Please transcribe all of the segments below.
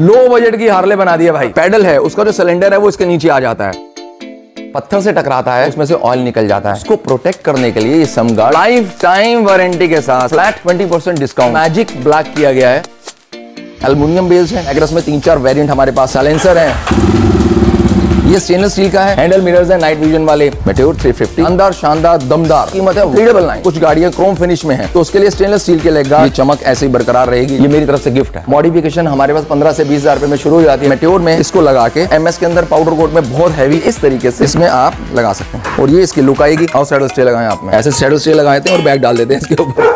Low budget की Harley बना दी है भाई। पैडल है, उसका जो सिलेंडर है वो इसके नीचे आ जाता है, पत्थर से टकराता है, उसमें से ऑयल निकल जाता है। इसको प्रोटेक्ट करने के लिए ये समगार्ड लाइफ टाइम वारंटी के साथ फ्लैट 20% डिस्काउंट मैजिक ब्लैक किया गया है। एल्युमिनियम बेल्स हैं, एग्रेस में 3-4 वेरिएंट हमारे पास। साइलेंसर है, ये स्टेनलेस स्टील का है। हैंडल मिरर्स हैं नाइट विजन वाले। मेटेओर 350 अंदर शानदार दमदार, कीमत है 399। कुछ गाड़ियां क्रोम फिनिश में है तो उसके लिए स्टेनलेस स्टील के लेग गार्ड, चमक ऐसे ही बरकरार रहेगी। ये मेरी तरफ से गिफ्ट है। मॉडिफिकेशन हमारे पास 15 से 20 हजार रुपए में शुरू हो जाती है। मेटेओर में इसको लगा के MS के अंदर पाउडर कोट में बहुत हैवी इस तरीके से इसमें आप लगा सकते हैं और ये इसकी लुक आएगी। और सैडल स्टे लगाए, आप ऐसे सैडल स्टे लगाते हैं और बैग डाल देते हैं इसके ऊपर।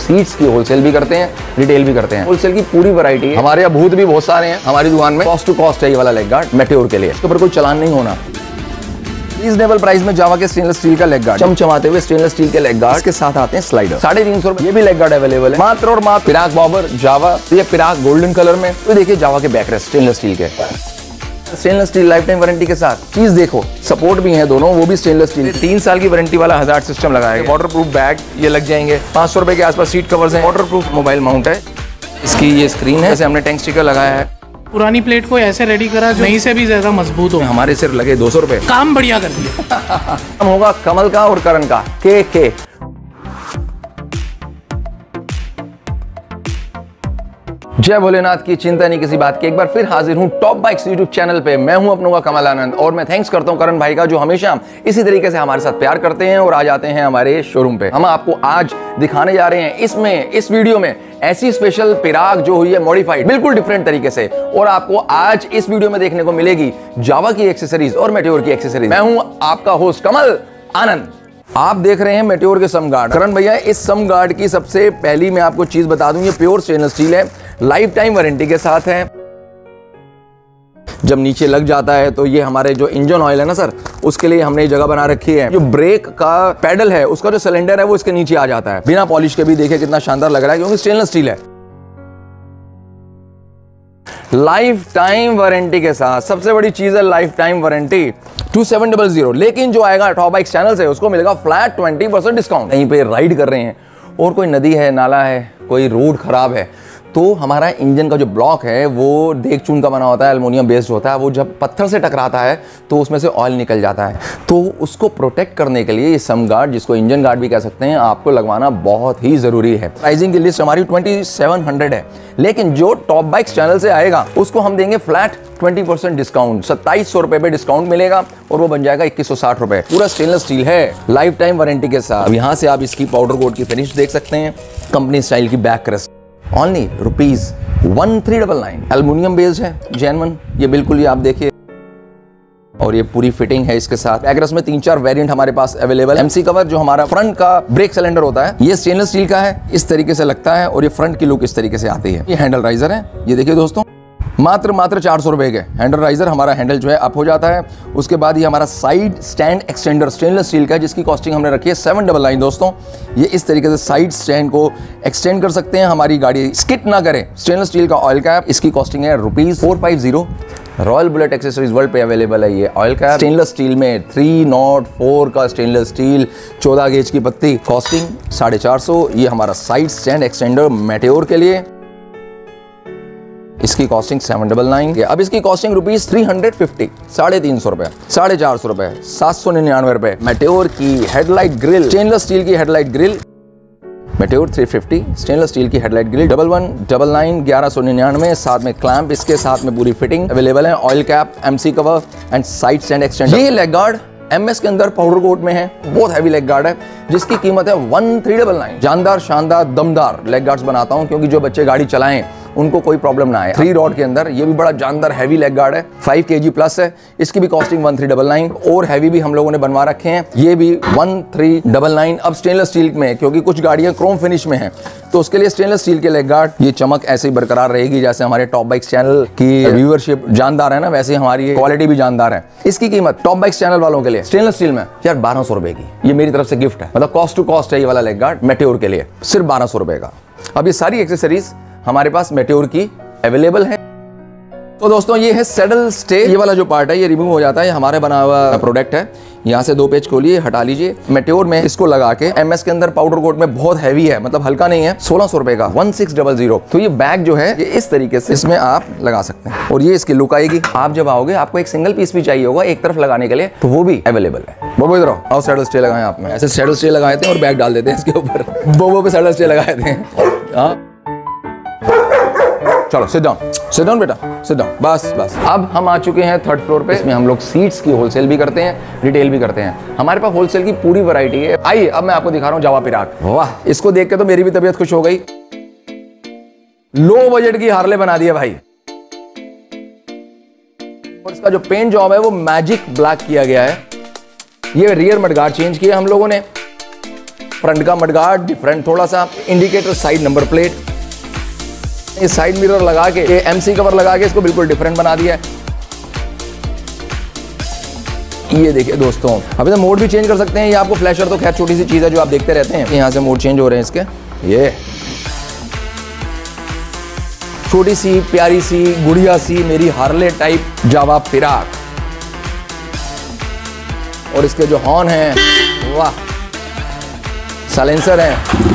सीट्स की होलसेल भी करते हैं, रिटेल भी करते हैं। होलसेल की पूरी वैरायटी है हमारे यहाँ, भूत भी बहुत सारे हैं हमारी दुकान में। कॉस्ट टू कॉस्ट है ये वाला लेग गार्ड मेटेओर के लिए, इसके ऊपर कोई चलान नहीं होना। रीजनेबल प्राइस में जावा के स्टेनलेस स्टील का लेग गार्ड, चमचमाते हुए स्टेनलेस स्टील के लेग गार्ड के साथ आते हैं स्लाइडर। 350 ये भी लेग गार्ड अवेलेबल है मात्र और मात्र। पिराक बॉबर जावा, ये पिराक गोल्डन कलर में। तो देखिए जावा के बैकरेस्ट स्टेनलेस स्टील के, stainless steel life time warranty के साथ। चीज देखो, सपोर्ट भी है दोनों, वो भी स्टेनलेस स्टील। 3 साल की वारंटी वाला हजार्ड सिस्टम लगाया है। वाटर प्रूफ बैग ये लग जाएंगे। 500 रुपए के आसपास सीट कवर्स हैं। वाटर प्रूफ मोबाइल माउंट है इसकी। ये स्क्रीन है, जैसे हमने टैंक स्टिकर लगाया है। पुरानी प्लेट को ऐसे रेडी करा जो नई से भी ज्यादा मजबूत हो। हमारे सिर्फ लगे 200 रुपए, काम बढ़िया कर दिया। होगा कमल का और करण का के। जय भोलेनाथ की, चिंता नहीं किसी बात की। एक बार फिर हाजिर हूँ टॉप बाइक्स यूट्यूब चैनल पे। मैं हूँ अपनों का कमल आनंद और मैं थैंक्स करता हूँ करण भाई का, जो हमेशा इसी तरीके से हमारे साथ प्यार करते हैं और आ जाते हैं हमारे शोरूम पे। हम आपको आज दिखाने जा रहे हैं इस वीडियो में ऐसी स्पेशल पिराक जो हुई है मॉडिफाइड बिल्कुल डिफरेंट तरीके से, और आपको आज इस वीडियो में देखने को मिलेगी जावा की एक्सेसरीज और मेटेओर की एक्सेसरीज। मैं हूँ आपका होस्ट कमल आनंद। आप देख रहे हैं मेटेओर के समगार्ड। करण भैया, इस समगार्ड की सबसे पहली मैं आपको चीज बता दूं, ये प्योर स्टेनलेस स्टील है, लाइफ टाइम वारंटी के साथ है। जब नीचे लग जाता है तो ये हमारे जो इंजन ऑयल है ना सर, उसके लिए हमने जगह बना रखी है। जो ब्रेक का पैडल है, उसका जो सिलेंडर है वो इसके नीचे आ जाता है। बिना पॉलिश के भी देखे कितना शानदार लग रहा है, क्योंकि स्टेनलेस स्टील है। लाइफ टाइम वारंटी के साथ, सबसे बड़ी चीज है लाइफ टाइम वारंटी 2700। लेकिन जो आएगा टॉप बाइक्स चैनल से उसको मिलेगा फ्लैट 20% डिस्काउंट। कहीं पे राइड कर रहे हैं और कोई नदी है, नाला है, कोई रोड खराब है, तो हमारा इंजन का जो ब्लॉक है वो देख चून का बना होता है, एल्युमिनियम बेस्ड होता है। वो जब पत्थर से टकराता है तो उसमें से ऑयल निकल जाता है। तो उसको प्रोटेक्ट करने के लिए ये सम गार्ड, जिसको इंजन गार्ड भी कह सकते हैं, आपको लगवाना बहुत ही ज़रूरी है। प्राइसिंग की लिस्ट हमारी 2700 है, लेकिन जो टॉप बाइक्स चैनल से आएगा उसको हम देंगे फ्लैट 20% डिस्काउंट। 2700 रुपये पे डिस्काउंट मिलेगा और वो बन जाएगा 2160 रुपये। पूरा स्टेनलेस स्टील है, लाइफ टाइम वारंटी के साथ। अब यहाँ से आप इसकी पाउडर कोट की फिनिश देख सकते हैं, कंपनी स्टाइल की back crest. Only ₹1399। Aluminium based है, जेनवन। ये बिल्कुल ही आप देखिए, और ये पूरी फिटिंग है इसके साथ। एग्रेस में 3-4 वेरिएंट हमारे पास अवेलेबल। MC कवर जो हमारा फ्रंट का ब्रेक सिलेंडर होता है, ये स्टेनलेस स्टील का है, इस तरीके से लगता है और ये फ्रंट की लुक इस तरीके से आती है। ये हैंडल राइजर है, ये देखिए दोस्तों, मात्र 400 रुपए के हैंडल राइजर। हमारा हैंडल जो है अप हो जाता है। उसके बाद ये हमारा side stand extender stainless steel का है, जिसकी कॉस्टिंग हमने रखी है 799 दोस्तों। ये इस तरीके से साइड स्टैंड को एक्सटेंड कर सकते हैं, हमारी गाड़ी स्किट ना करे। स्टेनलेस स्टील का ऑयल कैप, इसकी कॉस्टिंग है ₹450। रॉयल बुलेट एक्सेसरीज वर्ल्ड पे अवेलेबल है ये ऑयल कैप। स्टेनलेस स्टील में 304 का स्टेनलेस स्टील, 14 गेज की पत्ती, कॉस्टिंग 450। ये हमारा साइड स्टैंड एक्सटेंडर मेटेओर के लिए, इसकी कॉस्टिंग 799। अब इसकी कॉस्टिंग ₹350, 350 रुपए, 450 रुपए, 799 रुपए। मेटेओर की हेडलाइट ग्रिल, स्टेनलेस स्टील की headlight grill, Meteor 350 stainless steel की हेडलाइट ग्रिल, 1199, 1199। साथ में क्लैम्प, इसके साथ में पूरी फिटिंग अवेलेबल है। Oil cap, MC cover and side stand extender. ये लेग गार्ड MS के अंदर पाउडर कोट में है, बहुत हैवी लेग गार्ड है, जिसकी कीमत है 1399। जानदार, शानदार, दमदार लेग गार्ड्स बनाता हूँ, क्योंकि जो बच्चे गाड़ी चलाएं उनको कोई प्रॉब्लम ना आए। 3 रॉड के अंदर ये भी बड़ा जानदार हैवी लेग गार्ड है, 5 kg प्लस है। इसकी भी कॉस्टिंग 1399। और हैवी भी हम लोगों ने बनवा रखे हैं, ये भी 1399। अब स्टेनलेस स्टील में, क्योंकि कुछ गाड़ियाँ क्रोम फिनिश में हैं तो उसके लिए स्टेनलेस स्टील के लेग गार्ड, ये चमक ऐसे ही बरकरार रहेगी। जैसे हमारे टॉप बाइक्स चैनल की व्यूअरशिप जानदार है ना, वैसे हमारी क्वालिटी भी जानदार है। इसकी कीमत टॉप बाइक्स चैनल वालों के लिए स्टेनलेस स्टील में यार 1200 रुपए की, ये मेरी तरफ से गिफ्ट है। मतलब कॉस्ट टू कॉस्ट है ये वाला लेग गार्ड मेटेओर के लिए, सिर्फ 1200 रुपए का। अब ये सारी एक्सेसरीज हमारे पास मेटेओर की अवेलेबल है। तो दोस्तों ये है सैडल स्टे, ये वाला जो पार्ट है ये रिमूव हो जाता है, ये हमारे बना हुआ प्रोडक्ट है। यहाँ से दो पेज खोलिए, हटा लीजिए। मेट्योर में इसको लगा के एमएस के अंदर पाउडर कोट में बहुत हैवी है, मतलब हल्का नहीं है। 1600 रुपए का 1600। तो ये बैग जो है ये इस तरीके से इसमें आप लगा सकते हैं और ये इसकी लुक आएगी। आप जब आओगे आपको एक सिंगल पीस भी चाहिए होगा एक तरफ लगाने के लिए, तो वो भी अवेलेबल है। बोबो इधर आओ, सैडल स्टे लगाए आप। ऐसे सैडल स्टे लगाए थे और बैग डाल देते हैं इसके ऊपर। बोबो पे सैडल स्टे लगाए थे। चलो सिट डाउन बेटा, सिट डाउन, बस बस। अब हम आ चुके हैं थर्ड फ्लोर पे। इसमें हम लोग सीट्स की होलसेल भी करते हैं, रिटेल भी करते हैं। हमारे पास होलसेल की पूरी वैरायटी है। आइए अब मैं आपको दिखा रहा हूँ जावा पेराक। वाह, इसको देख के तो मेरी भी तबीयत खुश हो गई। लो बजट की हार्ले बना दी है भाई। और इसका जो पेंट जॉब है वो मैजिक ब्लैक किया गया है। ये रियर मडगार्ड चेंज किया हम लोगों ने, फ्रंट का मडगार्ड डिफरेंट थोड़ा सा, इंडिकेटर साइड नंबर प्लेट, इस साइड मिरर लगा के, ये एमसी कवर लगा के इसको बिल्कुल डिफरेंट बना दिया है। ये देखिए दोस्तों, अभी तो मोड भी चेंज कर सकते हैं। ये आपको फ्लैशर तो खैर छोटी सी चीज है जो आप देखते रहते हैं। यहाँ से मोड चेंज हो रहे हैं इसके। ये छोटी सी प्यारी सी गुड़िया सी मेरी हार्ले टाइप जावा पेराक। और इसके जो हॉर्न है, वाह, साइलेंसर है।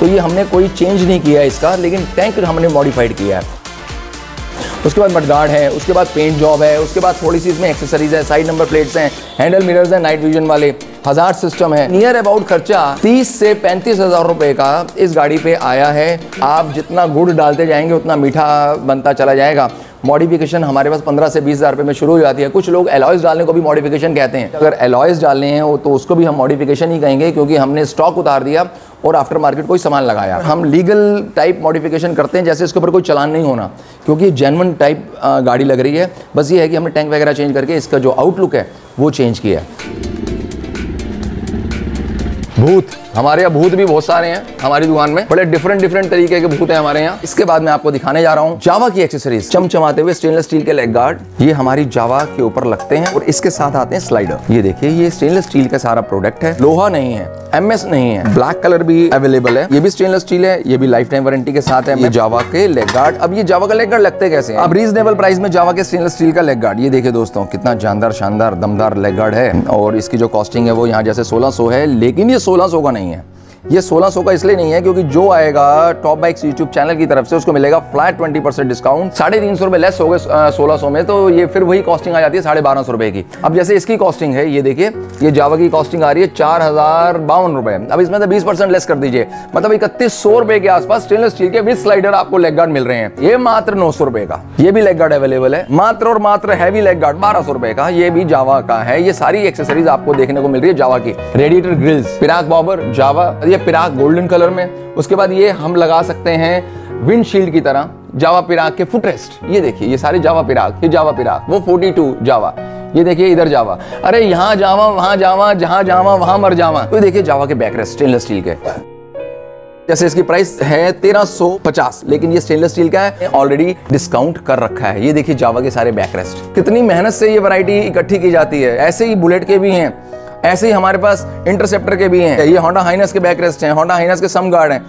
तो ये हमने कोई चेंज नहीं किया है इसका, लेकिन टैंक हमने मॉडिफाइड किया है। उसके बाद मडगार्ड है, उसके बाद पेंट जॉब है, उसके बाद थोड़ी सी इसमें एक्सेसरीज है, साइड नंबर प्लेट्स हैं, हैंडल मिरर्स हैं, नाइट विजन वाले, हज़ार सिस्टम है। नियर अबाउट खर्चा 30 से 35 हज़ार रुपये का इस गाड़ी पे आया है। आप जितना गुड़ डालते जाएंगे उतना मीठा बनता चला जाएगा। मॉडिफिकेशन हमारे पास 15 से 20 हज़ार रुपये में शुरू हो जाती है। कुछ लोग एलॉयज़ डालने को भी मॉडिफिकेशन कहते हैं। अगर एलॉयज़ डालने हैं तो उसको भी हम मॉडिफिकेशन ही कहेंगे, क्योंकि हमने स्टॉक उतार दिया और आफ्टर मार्केट कोई सामान लगाया। हम लीगल टाइप मॉडिफिकेशन करते हैं, जैसे इसके ऊपर कोई चलान नहीं होना, क्योंकि जेन्युइन टाइप गाड़ी लग रही है। बस ये है कि हमने टैंक वगैरह चेंज करके इसका जो आउटलुक है वो चेंज किया है। भूत, हमारे यहाँ भूत भी बहुत सारे हैं हमारी दुकान में, बड़े डिफरेंट तरीके के भूत हैं हमारे यहाँ। इसके बाद मैं आपको दिखाने जा रहा हूँ जावा की एक्सेसरीज। चमचमाते हुए स्टेनलेस स्टील के लेग गार्ड, ये हमारी जावा के ऊपर लगते हैं। और इसके साथ आते हैं स्लाइडर। ये देखिए, ये स्टेनलेस स्टील का सारा प्रोडक्ट है, लोहा नहीं है, एमएस नहीं है। ब्लैक कलर भी अवेलेबल है। ये भी स्टेनलेस स्टील है, ये भी लाइफ टाइम वारंटी के साथ है। ये जावा के लेग गार्ड। अब ये जावा का लेग गार्ड लगते कैसे हैं? अब रीजनेबल प्राइस में जावा के स्टेनलेस स्टील का लेग गार्ड, ये देखिए दोस्तों, कितना जानदार शानदार दमदार लेग गार्ड है। और इसकी जो कॉस्टिंग है वो यहाँ जैसे 1600 है, लेकिन ये 1600 का नहीं है। ये 1600 का इसलिए नहीं है क्योंकि जो आएगा टॉप बाइक्स यूट्यूब चैनल की तरफ से उसको मिलेगा फ्लैट 20% डिस्काउंट। 350 रुपये लेस हो गए 1600 में, तो ये फिर वही कॉस्टिंग आ जाती है 1250 रुपये की। अब जैसे इसकी कॉस्टिंग है, ये देखिए, ये जावा की कॉस्टिंग आ रही है 4052 रुपये। अब इसमें तो 20% लेस कर दीजिए, मतलब 3100 रुपये के आसपास स्टेनलेस स्टील के विद स्लाइडर आपको लेग गार्ड मिल रहे हैं। ये मात्र 900 रुपये का। ये भी लेग गार्ड अवेलेबल है, मात्र और मात्र। हैवी लेग गार्ड 1200 रुपये का, ये भी जावा का है। ये सारी एक्सेसरीज आपको देखने को मिल रही है जावा की। Radiator grills, Perak bobber Jawa, ये पेराक गोल्डन कलर में। उसके बाद ये हम लगा सकते हैं विंडशील्ड की तरह जावा पेराक के फुटरेस्ट। ये देखिए, ये सारे जावा पेराक, ये जावा पेराक, वो 42 जावा, ये देखिए इधर जावा, अरे यहाँ जावा वहाँ जावा, जहाँ जावा वहाँ मर जावा। तो देखिए जावा के बैकरेस्ट स्टेनलेस स्टील के। जैसे इसकी प्राइस है 1350, लेकिन ये स्टेनलेस स्टील का है, ऑलरेडी डिस्काउंट कर रखा है। ये देखिए जावा के सारे बैकरेस्ट। कितनी मेहनत से ये वैरायटी इकट्ठी की जाती है। ऐसे ही बुलेट के भी हैं, ऐसे ही हमारे पास इंटरसेप्टर के भी हैं। ये होंडा हाइनेस के बैकरेस्ट हैं, होंडा हाइनेस के सम गार्ड हैं।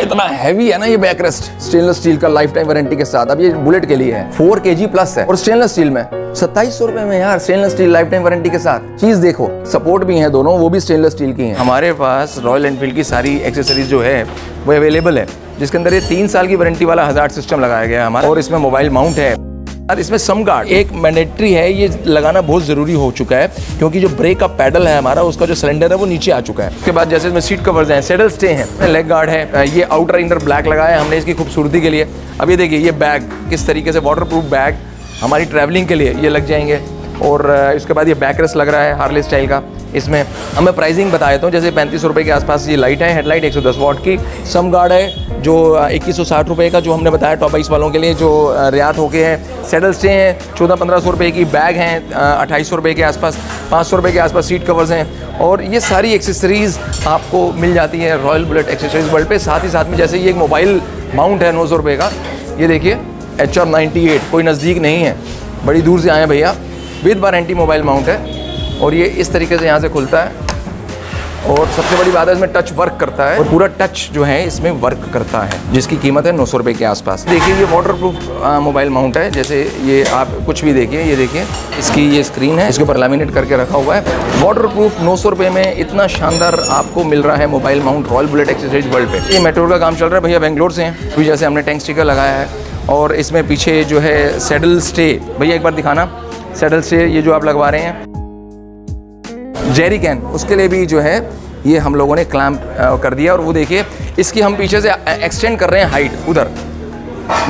इतना हैवी है ना ये बैकरेस्ट, स्टेनलेस स्टील का लाइफ टाइम वारंटी के साथ। अब ये बुलेट के लिए है, 4 kg प्लस है, और स्टेनलेस स्टील में 2700 रुपये में। यार stainless steel life time warranty के साथ चीज देखो। सपोर्ट भी है दोनों, वो भी स्टेनलेस स्टील की है। हमारे पास रॉयल एनफील्ड की सारी एक्सेसरीज जो है वो अवेलेबल है, जिसके अंदर ये 3 साल की वारंटी वाला हज़ार्ड सिस्टम लगाया गया है हमारा। और इसमें मोबाइल माउंट है और इसमें सम गार्ड एक मैंडेटरी है, ये लगाना बहुत ज़रूरी हो चुका है, क्योंकि जो ब्रेक का पैडल है हमारा, उसका जो सिलेंडर है वो नीचे आ चुका है। उसके बाद जैसे इसमें सीट कवर्स हैं, सैडल स्टे हैं, लेग गार्ड है। ये आउटर इंडर ब्लैक लगाया है हमने इसकी खूबसूरती के लिए। अब ये देखिए ये बैग किस तरीके से, वाटरप्रूफ बैग हमारी ट्रैवलिंग के लिए ये लग जाएंगे। और इसके बाद ये बैकरेस्ट लग रहा है हार्ले स्टाइल का। इसमें हमें प्राइसिंग बता देता हूँ, जैसे 3500 रुपये के आसपास ये लाइट है, हेडलाइट 110 वाट की। सम गार्ड है जो 2160 रुपये का, जो हमने बताया टॉप बाइक्स वालों के लिए जो रियायत होके है। सैडल स्टे हैं 1400-1500 रुपये की। बैग हैं 2800 रुपये के आसपास, 500 रुपये के आसपास सीट कवर्स हैं। और ये सारी एक्सेसरीज़ आपको मिल जाती है रॉयल बुलेट एक्सेसरीज वर्ल्ड पे। साथ ही साथ में जैसे ये एक मोबाइल माउंट है 900 रुपये का, ये देखिए HR98, कोई नज़दीक नहीं है, बड़ी दूर से आए हैं भैया। विद वारंटी मोबाइल माउंट है। और ये इस तरीके से यहाँ से खुलता है और सबसे बड़ी बात है इसमें टच वर्क करता है और पूरा टच जो है इसमें वर्क करता है, जिसकी कीमत है 900 रुपये के आसपास। देखिए ये वाटरप्रूफ मोबाइल माउंट है, जैसे ये आप कुछ भी देखिए, ये देखिए इसकी ये स्क्रीन है, इसके ऊपर लैमिनेट करके रखा हुआ है। वाटरप्रूफ 900 रुपये में इतना शानदार आपको मिल रहा है mobile mount Royal Bullet accessories world पे। ये मेट्योर का काम चल रहा है, भैया बेंगलोर से हैं, तो जैसे हमने टैंक स्टिकर लगाया है। और इसमें पीछे जो है सैडल स्टे, भैया एक बार दिखाना सैडल स्टे, ये जो आप लगवा रहे हैं जेरी कैन, उसके लिए भी जो है ये हम लोगों ने क्लैम्प कर दिया। और वो देखिए इसकी हम पीछे से एक्सटेंड कर रहे हैं हाइट, उधर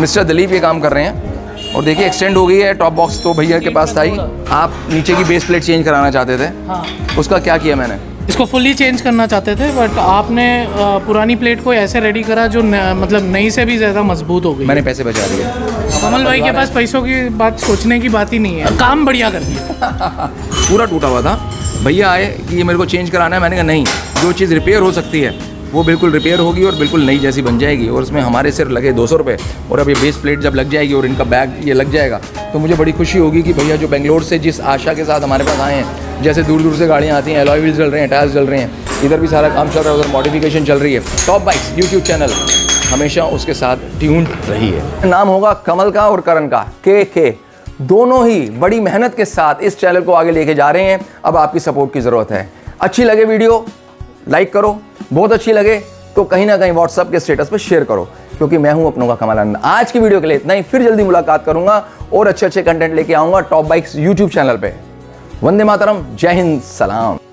मिस्टर दलीप ये काम कर रहे हैं। और देखिए एक्सटेंड हो गई है। टॉप बॉक्स तो भैया के पास था ही। आप नीचे की बेस प्लेट चेंज कराना चाहते थे, हाँ। उसका क्या किया मैंने? इसको फुली चेंज करना चाहते थे, बट आपने पुरानी प्लेट को ऐसे रेडी करा जो मतलब नई से भी ज़्यादा मजबूत हो गई। मैंने पैसे बचा दिए। कमल भाई के पास पैसों की बात सोचने की बात ही नहीं है, काम बढ़िया कर दिया। पूरा टूटा हुआ था, भैया आए कि ये मेरे को चेंज कराना है, मैंने कहा नहीं, जो चीज़ रिपेयर हो सकती है वो बिल्कुल रिपेयर होगी और बिल्कुल नई जैसी बन जाएगी। और उसमें हमारे सिर्फ लगे 200 रुपये, और अब ये बेस प्लेट जब लग जाएगी और इनका बैग ये लग जाएगा तो मुझे बड़ी खुशी होगी कि भैया जो बेंगलोर से जिस आशा के साथ हमारे पास आए हैं, जैसे दूर दूर से गाड़ियाँ आती हैं, एलॉय व्हील्स चल रहे हैं, टायर्स चल रहे हैं, इधर भी सारा काम चल रहा है, उधर मॉडिफिकेशन चल रही है। टॉप बाइक्स यूट्यूब चैनल हमेशा उसके साथ ट्यून्ड रही है। नाम होगा कमल का और करण का, के दोनों ही बड़ी मेहनत के साथ इस चैनल को आगे लेके जा रहे हैं। अब आपकी सपोर्ट की ज़रूरत है। अच्छी लगे वीडियो लाइक करो, बहुत अच्छी लगे तो कहीं ना कहीं व्हाट्सएप के स्टेटस पर शेयर करो, क्योंकि मैं हूं अपनों का कमल आनंद। आज की वीडियो के लिए इतना ही, फिर जल्दी मुलाकात करूंगा और अच्छे अच्छे कंटेंट लेके आऊँगा टॉप बाइक्स यूट्यूब चैनल पर। वंदे मातरम, जय हिंद, सलाम।